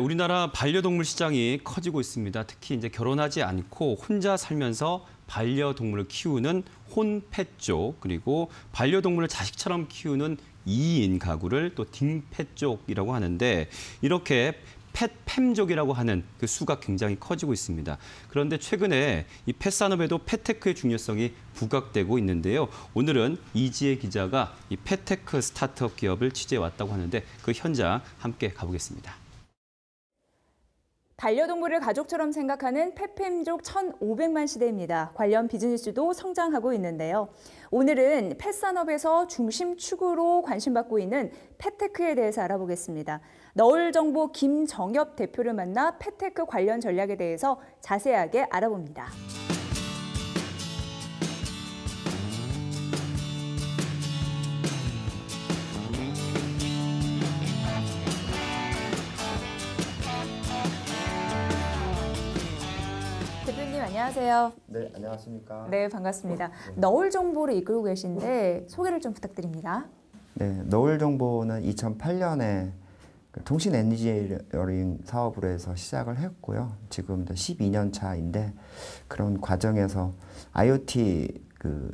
우리나라 반려동물 시장이 커지고 있습니다. 특히 이제 결혼하지 않고 혼자 살면서 반려동물을 키우는 혼펫족, 그리고 반려동물을 자식처럼 키우는 2인 가구를 또 딩펫족이라고 하는데, 이렇게 펫팸족이라고 하는 그 수가 굉장히 커지고 있습니다. 그런데 최근에 이 펫산업에도 펫테크의 중요성이 부각되고 있는데요. 오늘은 이지혜 기자가 이 펫테크 스타트업 기업을 취재해 왔다고 하는데, 그 현장 함께 가보겠습니다. 반려동물을 가족처럼 생각하는 펫팸족 1,500만 시대입니다. 관련 비즈니스도 성장하고 있는데요. 오늘은 펫산업에서 중심 축으로 관심받고 있는 펫테크에 대해서 알아보겠습니다. 너울정보 김정엽 대표를 만나 펫테크 관련 전략에 대해서 자세하게 알아봅니다. 안녕하세요. 네, 안녕하십니까. 네, 반갑습니다. 너울정보를 이끌고 계신데 소개를 좀 부탁드립니다. 네, 너울정보는 2008년에 통신 엔지니어링 사업으로 해서 시작을 했고요. 지금 12년 차인데 그런 과정에서 IoT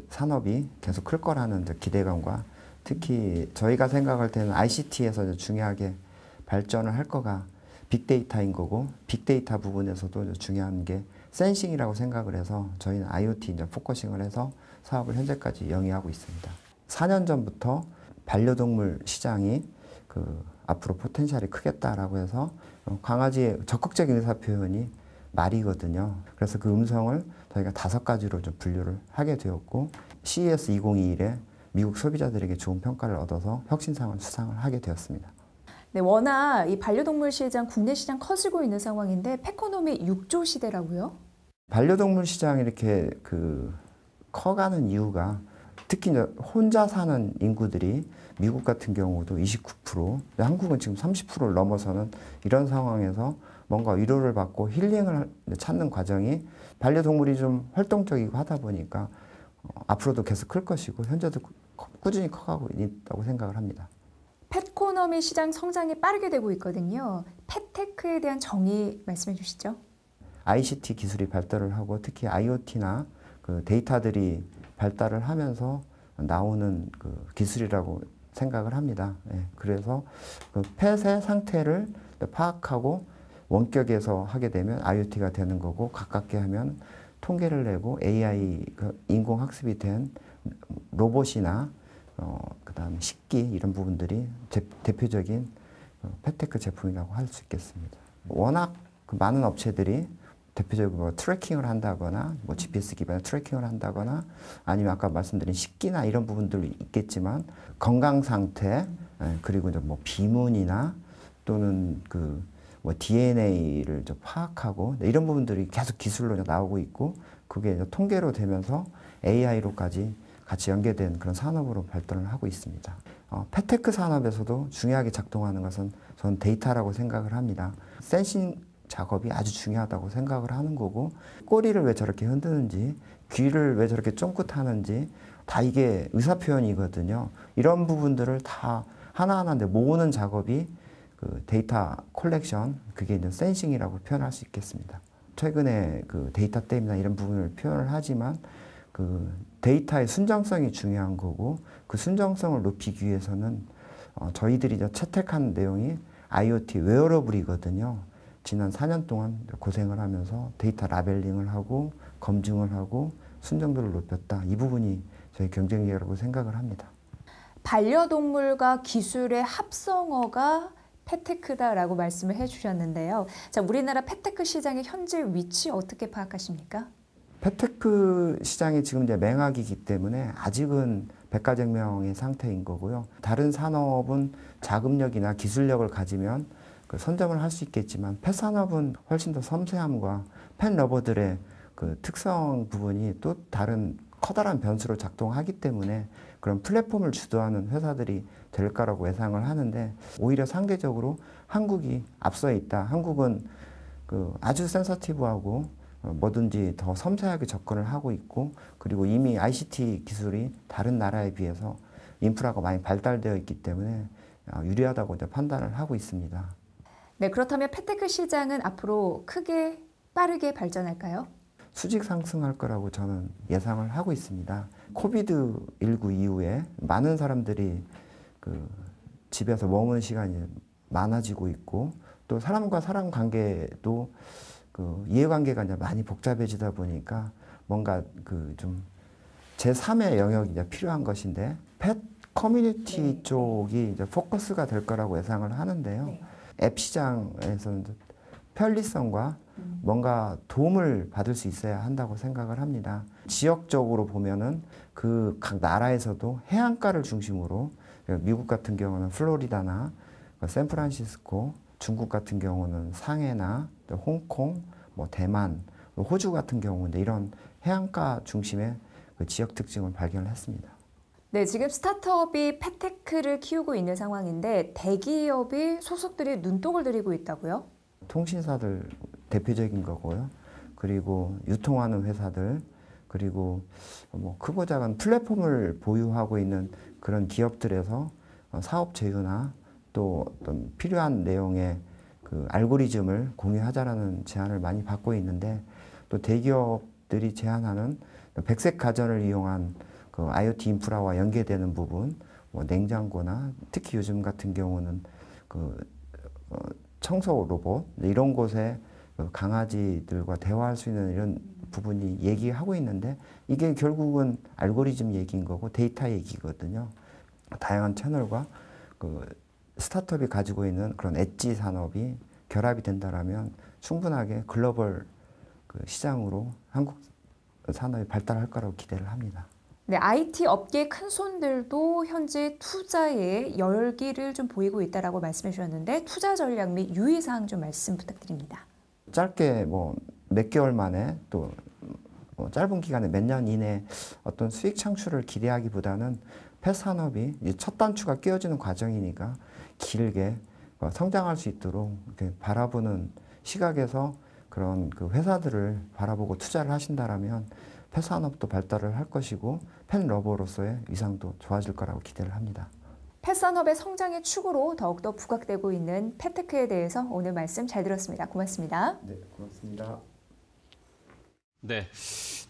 산업이 계속 클 거라는 기대감과, 특히 저희가 생각할 때는 ICT에서 중요하게 발전을 할 거가 빅데이터인 거고, 빅데이터 부분에서도 중요한 게 센싱이라고 생각을 해서 저희는 IoT 이제 포커싱을 해서 사업을 현재까지 영위하고 있습니다. 4년 전부터 반려동물 시장이 앞으로 포텐셜이 크겠다라고 해서, 강아지의 적극적인 의사표현이 말이거든요. 그래서 그 음성을 저희가 5가지로 좀 분류를 하게 되었고, CES 2021에 미국 소비자들에게 좋은 평가를 얻어서 혁신상을 수상을 하게 되었습니다. 네, 워낙 이 반려동물 시장, 국내 시장 커지고 있는 상황인데 펫코노미 6조 시대라고요? 반려동물 시장이 이렇게 커가는 이유가, 특히 이제 혼자 사는 인구들이 미국 같은 경우도 29%, 한국은 지금 30%를 넘어서는 이런 상황에서 뭔가 위로를 받고 힐링을 찾는 과정이, 반려동물이 좀 활동적이고 하다 보니까 앞으로도 계속 클 것이고 현재도 꾸준히 커가고 있다고 생각을 합니다. 펫코노미 시장 성장이 빠르게 되고 있거든요. 펫테크에 대한 정의 말씀해 주시죠. ICT 기술이 발달을 하고, 특히 IoT나 데이터들이 발달을 하면서 나오는 기술이라고 생각을 합니다. 예, 그래서 펫의 상태를 파악하고 원격에서 하게 되면 IoT가 되는 거고, 가깝게 하면 통계를 내고 AI, 인공학습이 된 로봇이나 그다음에 식기, 이런 부분들이 대표적인 펫테크 제품이라고 할 수 있겠습니다. 워낙 많은 업체들이 대표적으로 트래킹을 한다거나 GPS 기반의 트래킹을 한다거나, 아니면 아까 말씀드린 식기나 이런 부분들도 있겠지만, 건강 상태, 그리고 이제 비문이나 또는 DNA를 파악하고, 이런 부분들이 계속 기술로 나오고 있고, 그게 통계로 되면서 AI로까지 같이 연계된 그런 산업으로 발전을 하고 있습니다. 펫테크 산업에서도 중요하게 작동하는 것은 저는 데이터라고 생각을 합니다. 센싱 작업이 아주 중요하다고 생각을 하는 거고, 꼬리를 왜 저렇게 흔드는지, 귀를 왜 저렇게 쫑긋하는지, 다 이게 의사표현이거든요. 이런 부분들을 다 하나하나 모으는 작업이 데이터 컬렉션, 그게 이제 센싱이라고 표현할 수 있겠습니다. 최근에 데이터 댐이나 이런 부분을 표현을 하지만, 데이터의 순정성이 중요한 거고, 그 순정성을 높이기 위해서는 저희들이 채택한 내용이 IoT 웨어러블이거든요. 지난 4년 동안 고생을 하면서 데이터 라벨링을 하고 검증을 하고 순정도를 높였다. 이 부분이 저희 경쟁력이라고 생각을 합니다. 반려동물과 기술의 합성어가 펫테크다라고 말씀을 해주셨는데요. 자, 우리나라 펫테크 시장의 현재 위치 어떻게 파악하십니까? 펫테크 시장이 지금 이제 맹악이기 때문에 아직은 백가쟁명의 상태인 거고요. 다른 산업은 자금력이나 기술력을 가지면 선점을 할 수 있겠지만, 펫산업은 훨씬 더 섬세함과 펫러버들의 특성 부분이 또 다른 커다란 변수로 작동하기 때문에 그런 플랫폼을 주도하는 회사들이 될 거라고 예상을 하는데, 오히려 상대적으로 한국이 앞서 있다. 한국은 아주 센서티브하고 뭐든지 더 섬세하게 접근을 하고 있고, 그리고 이미 ICT 기술이 다른 나라에 비해서 인프라가 많이 발달되어 있기 때문에 유리하다고 판단을 하고 있습니다. 네, 그렇다면 펫테크 시장은 앞으로 크게 빠르게 발전할까요? 수직 상승할 거라고 저는 예상을 하고 있습니다. 코비드-19 이후에 많은 사람들이 집에서 머무는 시간이 많아지고 있고, 또 사람과 사람 관계도 이해관계가 이제 많이 복잡해지다 보니까 뭔가 좀 제3의 영역이 이제 필요한 것인데, 펫 커뮤니티 네. 쪽이 이제 포커스가 될 거라고 예상을 하는데요. 네. 앱 시장에서는 편리성과 뭔가 도움을 받을 수 있어야 한다고 생각을 합니다. 지역적으로 보면은 각 나라에서도 해안가를 중심으로, 미국 같은 경우는 플로리다나 샌프란시스코, 중국 같은 경우는 상해나 홍콩, 뭐 대만, 호주 같은 경우는 이런 해안가 중심의 지역 특징을 발견했습니다. 네, 지금 스타트업이 펫테크를 키우고 있는 상황인데 대기업이 소속들이 눈독을 들이고 있다고요? 통신사들 대표적인 거고요. 그리고 유통하는 회사들, 그리고 뭐 크고 작은 플랫폼을 보유하고 있는 그런 기업들에서 사업 제휴나 또 어떤 필요한 내용의 알고리즘을 공유하자라는 제안을 많이 받고 있는데, 또 대기업들이 제안하는 백색 가전을 이용한 IoT 인프라와 연계되는 부분, 뭐 냉장고나 특히 요즘 같은 경우는 청소 로봇 이런 곳에 강아지들과 대화할 수 있는 이런 부분이 얘기하고 있는데, 이게 결국은 알고리즘 얘기인 거고 데이터 얘기거든요. 다양한 채널과 스타트업이 가지고 있는 그런 엣지 산업이 결합이 된다라면 충분하게 글로벌 시장으로 한국 산업이 발달할 거라고 기대를 합니다. 네, IT 업계의 큰 손들도 현재 투자에 열기를 좀 보이고 있다라고 말씀해 주셨는데, 투자 전략 및 유의사항 좀 말씀 부탁드립니다. 짧게 뭐 몇 개월 만에, 또 뭐 짧은 기간에 몇 년 이내에 어떤 수익 창출을 기대하기보다는 펫 산업이 첫 단추가 끼워지는 과정이니까 길게 성장할 수 있도록 이렇게 바라보는 시각에서 그런 회사들을 바라보고 투자를 하신다라면 펫 산업도 발달을 할 것이고 펫 러버로서의 위상도 좋아질 거라고 기대를 합니다. 펫 산업의 성장의 축으로 더욱더 부각되고 있는 펫테크에 대해서 오늘 말씀 잘 들었습니다. 고맙습니다. 네, 고맙습니다. 네,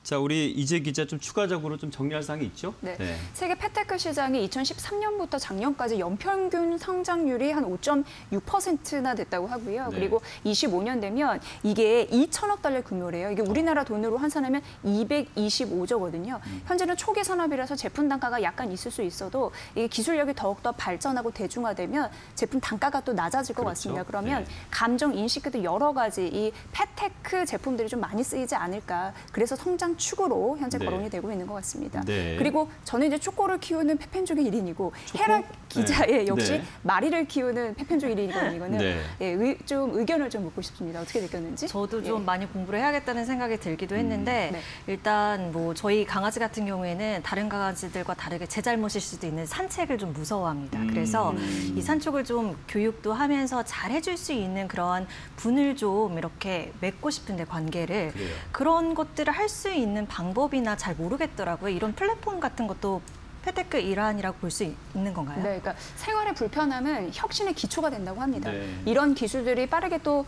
자 우리 이지혜 기자 좀 추가적으로 좀 정리할 사항이 있죠? 네, 네. 세계 펫테크 시장이 2013년부터 작년까지 연평균 성장률이 한 5.6%나 됐다고 하고요. 네. 그리고 25년 되면 이게 2천억 달러 규모래요. 이게 우리나라 돈으로 환산하면 225조거든요. 현재는 초기 산업이라서 제품 단가가 약간 있을 수 있어도 이게 기술력이 더욱더 발전하고 대중화되면 제품 단가가 또 낮아질 것 그렇죠. 같습니다. 그러면 네. 감정 인식 같은 여러 가지 이 펫테크 제품들이 좀 많이 쓰이지 않을까. 그래서 성장 축으로 현재 네. 거론이 되고 있는 것 같습니다. 네. 그리고 저는 이제 초코를 키우는 페펜족의 1인이고 헤라 기자의 네. 역시 네. 마리를 키우는 페펜족 1인이거든요. 이거는 네. 예, 좀 의견을 좀 묻고 싶습니다. 어떻게 느꼈는지? 저도 좀 예. 많이 공부를 해야겠다는 생각이 들기도 했는데 네. 일단 뭐 저희 강아지 같은 경우에는 다른 강아지들과 다르게 제 잘못일 수도 있는 산책을 좀 무서워합니다. 그래서 이 산책을 좀 교육도 하면서 잘 해줄 수 있는 그런 분을 좀 이렇게 맺고 싶은데 관계를 그래요. 그런 것들을 할 수 있는 방법이나 잘 모르겠더라고요. 이런 플랫폼 같은 것도 펫테크 일환이라고 볼 수 있는 건가요? 네, 그러니까 생활의 불편함은 혁신의 기초가 된다고 합니다. 네. 이런 기술들이 빠르게 또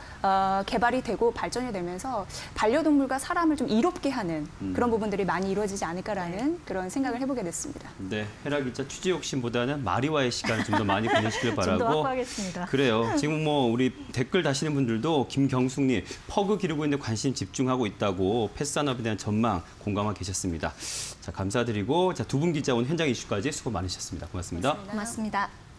개발이 되고 발전이 되면서 반려동물과 사람을 좀 이롭게 하는 그런 부분들이 많이 이루어지지 않을까라는 네. 그런 생각을 해보게 됐습니다. 네, 헤라 기자 취지 욕심보다는 마리와의 시간을 좀 더 많이 보내시길 바라고. 좀 더 확보하겠습니다. 그래요. 지금 뭐 우리 댓글 다시는 분들도 김경숙님 퍼그 기르고 있는데 관심 집중하고 있다고 펫산업에 대한 전망 공감하고 계셨습니다. 자, 감사드리고 자, 두 분 기자 오늘 현장 이슈까지 수고 많으셨습니다. 고맙습니다. 고맙습니다. 고맙습니다.